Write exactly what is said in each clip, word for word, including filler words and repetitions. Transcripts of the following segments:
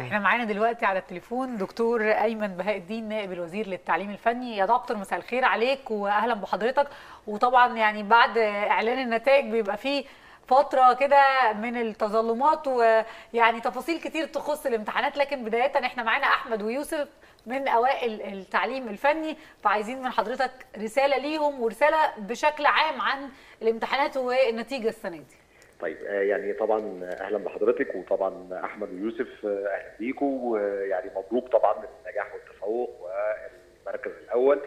احنا معانا دلوقتي على التليفون دكتور أيمن بهاء الدين نائب الوزير للتعليم الفني. يا دكتور مساء الخير عليك واهلا بحضرتك. وطبعا يعني بعد اعلان النتائج بيبقى فيه فتره كده من التظلمات ويعني تفاصيل كتير تخص الامتحانات، لكن بدايه احنا معانا احمد ويوسف من اوائل التعليم الفني، فعايزين من حضرتك رساله ليهم ورساله بشكل عام عن الامتحانات والنتيجه السنه دي. طيب يعني طبعا اهلا بحضرتك، وطبعا احمد ويوسف اهلا بيكم، ويعني مبروك طبعا النجاح والتفوق والمركز الاول،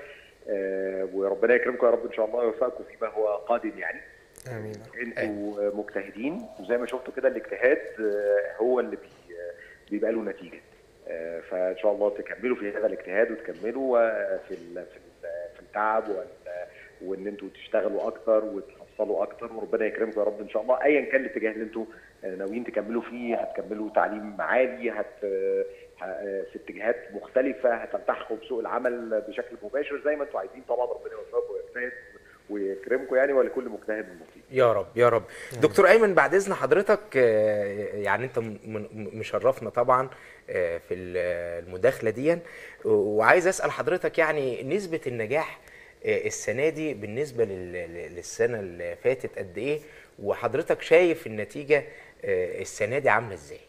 وربنا يكرمكم يا رب ان شاء الله ويوفقكم فيما هو قادم. يعني امين. انتوا مجتهدين وزي ما شفتوا كده الاجتهاد هو اللي بيبقى له نتيجه، فان شاء الله تكملوا في هذا الاجتهاد وتكملوا في في التعب وان انتوا تشتغلوا اكتر وتحصلوا اكتر، وربنا يكرمكم يا رب ان شاء الله. ايا كان الاتجاه اللي انتوا ناويين تكملوا فيه، هتكملوا تعليم عالي، هت في اتجاهات مختلفه، هتلتحقوا بسوق العمل بشكل مباشر زي ما انتوا عايزين طبعا. ربنا يوفقكم ويجتهد ويكرمكم يعني، ولكل مجتهد نصيب يا رب يا رب. دكتور ايمن بعد اذن حضرتك، يعني انت مشرفنا طبعا في المداخله دي، وعايز اسال حضرتك يعني نسبه النجاح السنه دي بالنسبه للسنه اللي فاتت قد ايه، وحضرتك شايف النتيجه السنه دي عامله ازاي؟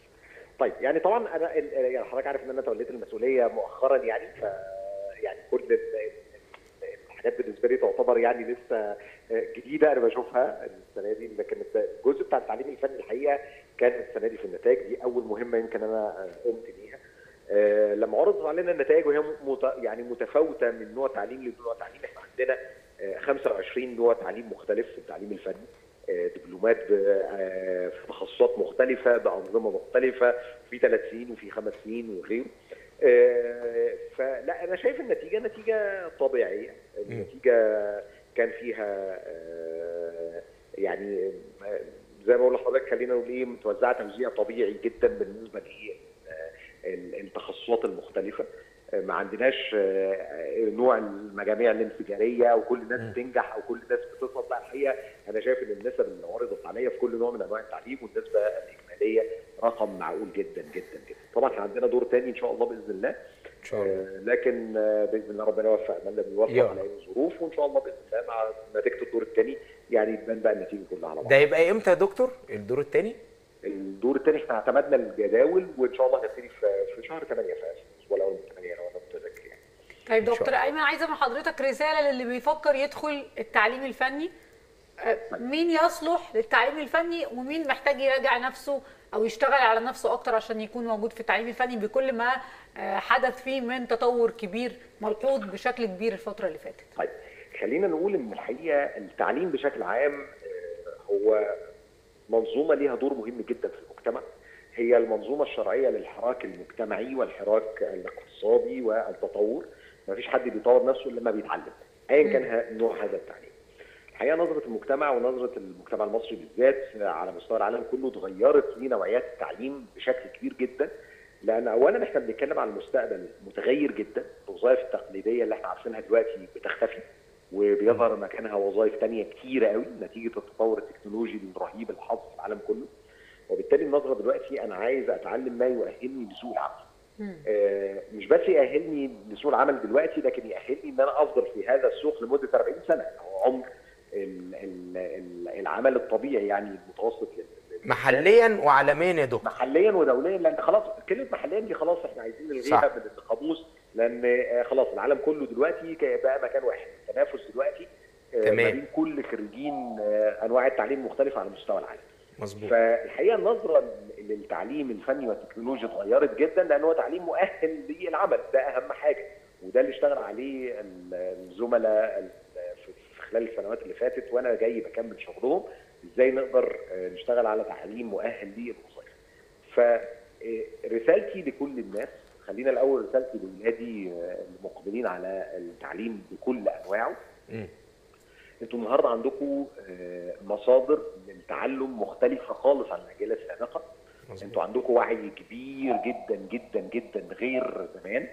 طيب يعني طبعا انا يعني حضرتك عارف ان انا توليت المسؤوليه مؤخرا، يعني ف يعني كل الحاجات بالنسبه لي تعتبر يعني لسه جديده انا بشوفها السنه دي، لكن الجزء بتاع التعليم الفني الحقيقه كان السنه دي في النتائج دي اول مهمه يمكن انا قمت بيها. أه لما عرضت علينا النتائج وهي مت... يعني متفاوته من نوع تعليم لنوع تعليم، احنا عندنا أه خمسة وعشرين نوع تعليم مختلف في التعليم الفني، أه دبلومات أه في تخصصات مختلفه بانظمه مختلفه، في ثلاث سنين وفي خمس سنين وغيره. أه فلا انا شايف النتيجه نتيجه طبيعيه، النتيجه كان فيها أه يعني زي ما بقول لحضرتك خلينا نقول ايه متوزعه توزيع طبيعي جدا بالنسبه ل التخصصات المختلفة. ما عندناش نوع المجاميع الانفجارية او كل الناس بتنجح او كل الناس بتصعد، لا الحقيقة انا شايف ان النسب اللي عرضت عليا في كل نوع من انواع التعليم والنسبة الاجمالية رقم معقول جدا جدا جدا. طبعا احنا عندنا دور تاني ان شاء الله باذن الله، ان شاء الله لكن باذن الله ربنا يوفقنا اللي بيوفق على اي ظروف، وان شاء الله باذن الله مع نتيجة الدور التاني يعني تبان بقى النتيجة كلها على بعض. ده هيبقى امتى يا دكتور الدور التاني؟ الدور الثاني احنا اعتمدنا الجداول وان شاء الله هنبتدي في شهر ثمانية ولا اول ثمانية لو انا متذكر يعني. طيب دكتور ايمن عايزه من حضرتك رساله للي بيفكر يدخل التعليم الفني، مين يصلح للتعليم الفني ومين محتاج يراجع نفسه او يشتغل على نفسه اكتر عشان يكون موجود في التعليم الفني بكل ما حدث فيه من تطور كبير ملحوظ بشكل كبير الفتره اللي فاتت؟ طيب خلينا نقول ان الحقيقه التعليم بشكل عام هو منظومة ليها دور مهم جدا في المجتمع، هي المنظومة الشرعية للحراك المجتمعي والحراك الاقتصادي والتطور. ما فيش حد بيطور نفسه الا لما بيتعلم ايا كان نوع هذا التعليم. الحقيقة نظرة المجتمع ونظرة المجتمع المصري بالذات على مستوى العالم كله اتغيرت في نوعيات التعليم بشكل كبير جدا، لأن أولا احنا بنتكلم عن مستقبل متغير جدا، الوظائف التقليدية اللي احنا عارفينها دلوقتي بتختفي وبيظهر مكانها وظائف ثانيه كتيره قوي نتيجه التطور التكنولوجي الرهيب اللي حاصل في العالم كله. وبالتالي النظره دلوقتي انا عايز اتعلم ما يؤهلني لسوق العمل. آه مش بس يؤهلني لسوق العمل دلوقتي، لكن يؤهلني ان انا افضل في هذا السوق لمده أربعين سنه، هو عمر ال ال ال العمل الطبيعي يعني المتوسط محليا وعالميا يا دكتور. محليا ودوليا، لان خلاص كلمه محليا دي خلاص احنا عايزين نلغيها من القاموس، لان خلاص العالم كله دلوقتي بقى مكان واحد، التنافس دلوقتي ما بين كل خريجين انواع التعليم مختلفه على مستوى العالم. مظبوط. فالحقيقه النظره للتعليم الفني والتكنولوجيا اتغيرت جدا، لان هو تعليم مؤهل للعمل، ده اهم حاجه وده اللي اشتغل عليه الزملاء في خلال السنوات اللي فاتت، وانا جاي بكمل شغلهم ازاي نقدر نشتغل على تعليم مؤهل للوظائف. فرسالتي لكل الناس، خلينا الاول رسالتي لولادي المقبلين على التعليم بكل انواعه، انتوا النهارده عندكم مصادر للتعلم مختلفه خالص عن الاجيال السابقه. انتوا عندكم وعي كبير جدا جدا جدا غير زمان،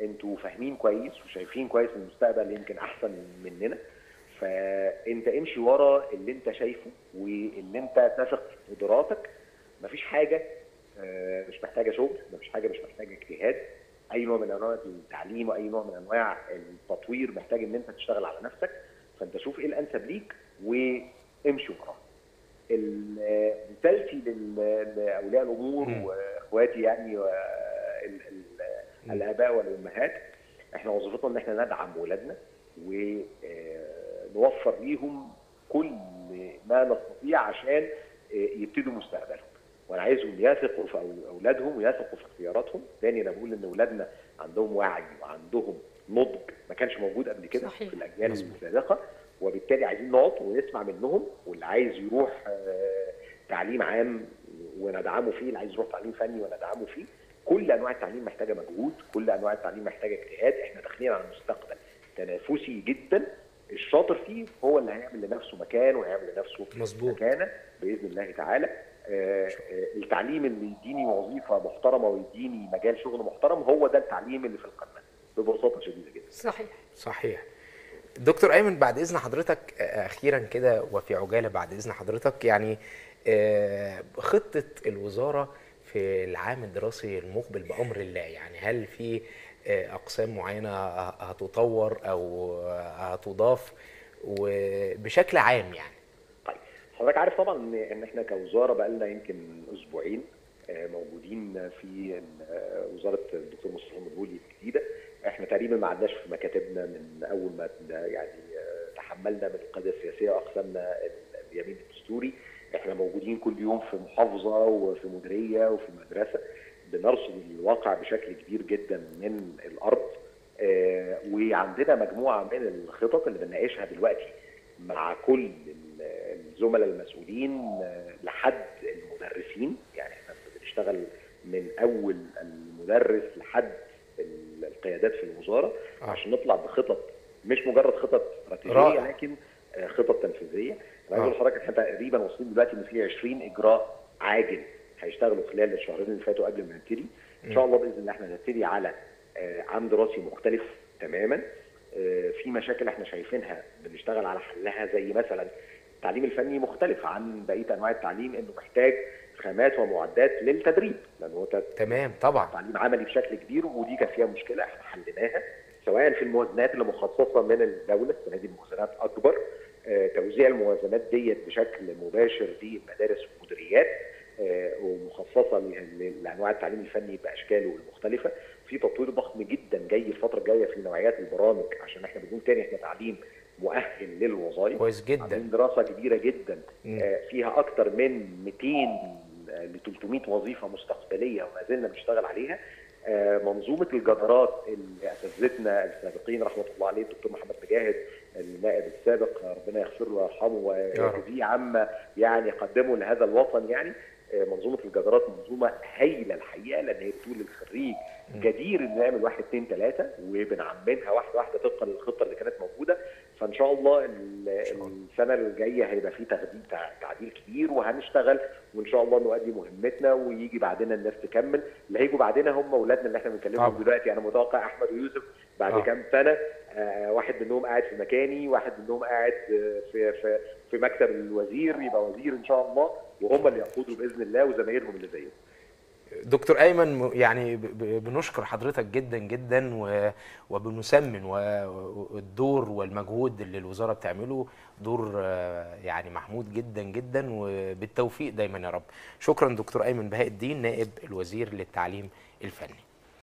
انتوا فاهمين كويس وشايفين كويس المستقبل يمكن احسن مننا، فانت امشي ورا اللي انت شايفه واللي انت تثق في قدراتك. مفيش حاجه مش محتاجه شغل، مفيش حاجه مش محتاجه اجتهاد، اي نوع من انواع التعليم واي نوع من انواع التطوير محتاج ان انت تشتغل على نفسك، فانت شوف ايه الانسب ليك وامشي وراه. مثالتي لاولياء الامور واخواتي يعني الاباء والامهات، احنا وظيفتنا ان احنا ندعم اولادنا ونوفر ليهم كل ما نستطيع عشان يبتدوا مستقبلهم، وانا عايزهم يثقوا في اولادهم ويثقوا في اختياراتهم. تاني انا بقول ان اولادنا عندهم وعي وعندهم نضج ما كانش موجود قبل كده في الاجيال السابقه، وبالتالي عايزين نقعد ونسمع منهم، واللي عايز يروح تعليم عام وندعمه فيه، اللي عايز يروح تعليم فني وندعمه فيه. كل انواع التعليم محتاجه مجهود، كل انواع التعليم محتاجه اجتهاد. احنا داخلين على المستقبل تنافسي جدا، الشاطر فيه هو اللي هيعمل لنفسه مكان وهيعمل لنفسه مظبوط مكانه باذن الله تعالى. آه آه التعليم اللي يديني وظيفه محترمه ويديني مجال شغل محترم هو ده التعليم اللي في القمه ببساطه شديده جدا. صحيح صحيح. دكتور ايمن بعد اذن حضرتك اخيرا كده وفي عجاله بعد اذن حضرتك، يعني آه خطه الوزاره في العام الدراسي المقبل بامر الله، يعني هل في اقسام معينه هتطور او هتضاف وبشكل عام يعني؟ طيب حضرتك عارف طبعا ان احنا كوزاره بقى لنا يمكن اسبوعين موجودين في وزاره الدكتور مصطفى المنبولي الجديده، احنا تقريبا ما عدناش في مكاتبنا من اول ما يعني تحملنا من القياده السياسيه واقسامنا اليمين الدستوري، احنا موجودين كل يوم في محافظه وفي مديريه وفي مدرسه، بنرصد الواقع بشكل كبير جدا من الارض، آه وعندنا مجموعه من الخطط اللي بنناقشها دلوقتي مع كل الزملاء المسؤولين آه لحد المدرسين، يعني احنا بنشتغل من اول المدرس لحد القيادات في الوزاره آه. عشان نطلع بخطط مش مجرد خطط استراتيجيه لكن آه خطط تنفيذيه. انا عايز اقول لحضرتك احنا تقريبا واصلين دلوقتي ان في عشرين اجراء عاجل هيشتغلوا خلال الشهرين اللي فاتوا قبل ما نبتدي، ان شاء الله باذن الله احنا نبتدي على عام دراسي مختلف تماما. في مشاكل احنا شايفينها بنشتغل على حلها، زي مثلا التعليم الفني مختلف عن بقيه انواع التعليم، انه محتاج خامات ومعدات للتدريب، لان هو تمام طبعا تعليم عملي بشكل كبير، ودي كان فيها مشكله احنا حليناها سواء في الموازنات اللي مخصصه من الدوله، هذه الموازنات اكبر، توزيع الموازنات ديت بشكل مباشر للمدارس والمديريات ومخصصه لانواع التعليم الفني باشكاله المختلفه. في تطوير ضخم جدا جاي الفتره الجايه في نوعيات البرامج، عشان احنا بنقول تاني احنا تعليم مؤهل للوظائف كويس جدا، عاملين دراسه كبيره جدا فيها اكثر من مئتين لثلاثمئة وظيفه مستقبليه وما زلنا بنشتغل عليها. منظومه الجدارات اللي اساتذتنا السابقين رحمه الله عليه الدكتور محمد مجاهد النائب السابق ربنا يغفر له ويرحمه ويجزيه عما يعني قدمه لهذا الوطن، يعني منظومه الجدارات منظومه هايله الحقيقه، لان هي بتقول للخريج جدير ان نعمل واحد اثنين ثلاثه، وبنعممها واحده واحده طبقا للخطه اللي كانت موجوده. فان شاء الله السنه الجايه هيبقى في تغذيب تعديل كبير، وهنشتغل وان شاء الله نؤدي مهمتنا، ويجي بعدنا الناس تكمل. اللي هيجوا بعدنا هم اولادنا اللي احنا بنكلمهم دلوقتي، انا متوقع احمد ويوسف بعد أوه. كام سنه آه واحد منهم قاعد في مكاني، واحد منهم قاعد في في في مكتب الوزير يبقى وزير ان شاء الله، وهم اللي يقودوا باذن الله وزمايلهم اللي زيهم. دكتور ايمن يعني بنشكر حضرتك جدا جدا وبنسمن والدور والمجهود اللي الوزاره بتعمله دور يعني محمود جدا جدا، وبالتوفيق دايما يا رب. شكرا دكتور ايمن بهاء الدين نائب الوزير للتعليم الفني.